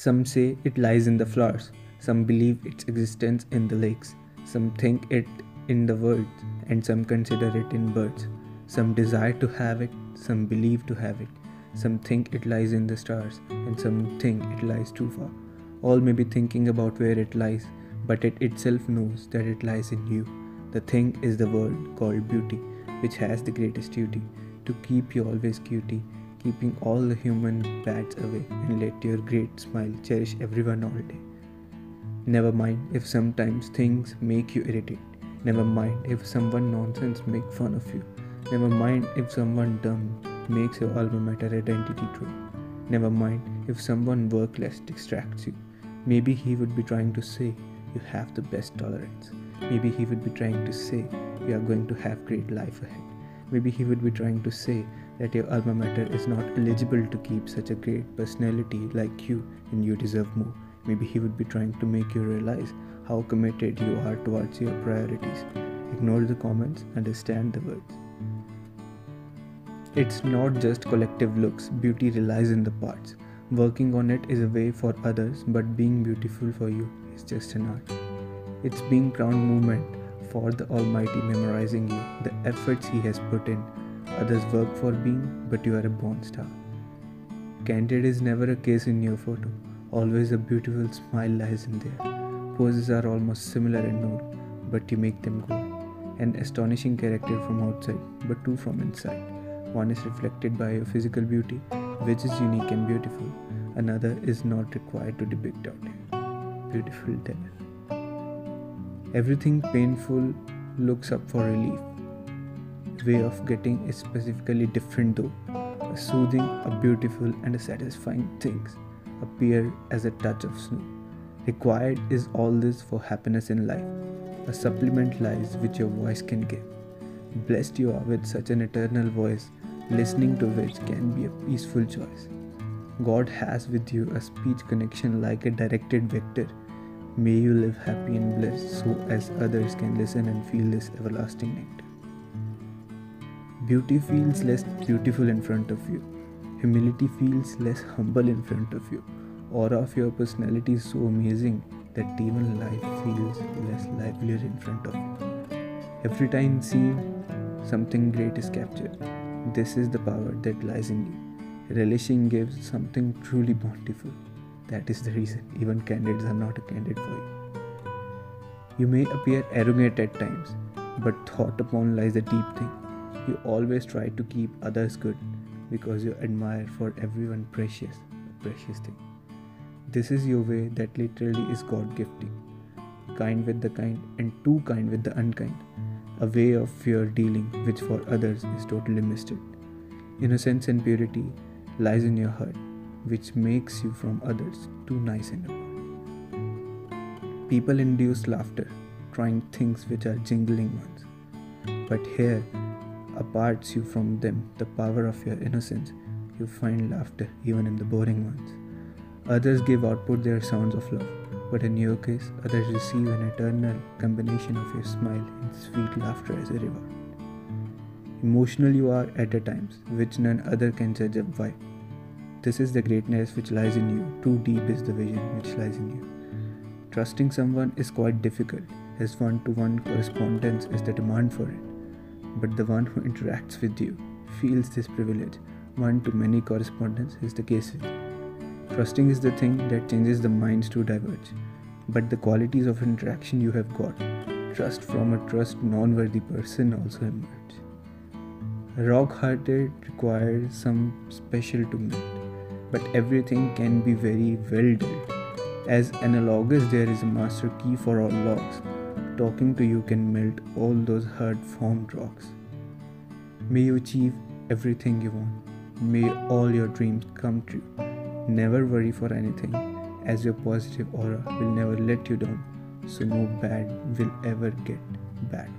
Some say it lies in the flowers, some believe its existence in the lakes, some think it in the words, and some consider it in birds. Some desire to have it, some believe to have it, some think it lies in the stars, and some think it lies too far. All may be thinking about where it lies, but it itself knows that it lies in you. The thing is the world called beauty, which has the greatest duty, to keep you always cutie, keeping all the human bads away, and let your great smile cherish everyone all day. Never mind if sometimes things make you irritate. Never mind if someone nonsense make fun of you. Never mind if someone dumb makes your alma mater identity true. Never mind if someone workless distracts you. Maybe he would be trying to say you have the best tolerance. Maybe he would be trying to say you are going to have great life ahead. Maybe he would be trying to say that your alma mater is not eligible to keep such a great personality like you and you deserve more. Maybe he would be trying to make you realize how committed you are towards your priorities. Ignore the comments, understand the words. It's not just collective looks, beauty relies in the parts. Working on it is a way for others, but being beautiful for you is just an art. It's being crowned movement for the Almighty memorizing you, the efforts He has put in. Others work for being, but you are a born star. Candid is never a case in your photo. Always a beautiful smile lies in there. Poses are almost similar in note, but you make them gold. An astonishing character from outside, but two from inside. One is reflected by your physical beauty, which is unique and beautiful. Another is not required to depict out here. Beautiful there. Everything painful looks up for relief. Way of getting is specifically different though. A soothing, a beautiful and a satisfying things appear as a touch of snow. Required is all this for happiness in life. A supplement lies which your voice can give. Blessed you are with such an eternal voice, listening to which can be a peaceful choice. God has with you a speech connection like a directed vector. May you live happy and blessed so as others can listen and feel this everlasting nectar. Beauty feels less beautiful in front of you. Humility feels less humble in front of you. Aura of your personality is so amazing that even life feels less livelier in front of you. Every time seen, something great is captured. This is the power that lies in you. Relishing gives something truly bountiful. That is the reason even candidates are not a candid for you. You may appear arrogant at times, but thought upon lies a deep thing. You always try to keep others good, because you admire for everyone precious, a precious thing. This is your way that literally is God gifting. Kind with the kind and too kind with the unkind. A way of your dealing which for others is totally mystic. Innocence and purity lies in your heart, which makes you from others too nice and above. People induce laughter, trying things which are jingling ones. But here, aparts you from them, the power of your innocence, you find laughter even in the boring ones. Others give output their sounds of love, but in your case, others receive an eternal combination of your smile and sweet laughter as a reward. Emotional you are at a times, which none other can judge up why. This is the greatness which lies in you, too deep is the vision which lies in you. Trusting someone is quite difficult, as one-to-one correspondence is the demand for it. But the one who interacts with you feels this privilege. One-to-many correspondence is the case with you. Trusting is the thing that changes the minds to diverge. But the qualities of interaction you have got, trust from a non-worthy person also emerge. Rock-hearted requires some special to meet, but everything can be very well dealt. As analogous, there is a master key for all locks. Talking to you can melt all those hard-formed rocks. May you achieve everything you want. May all your dreams come true. Never worry for anything, as your positive aura will never let you down, so no bad will ever get bad.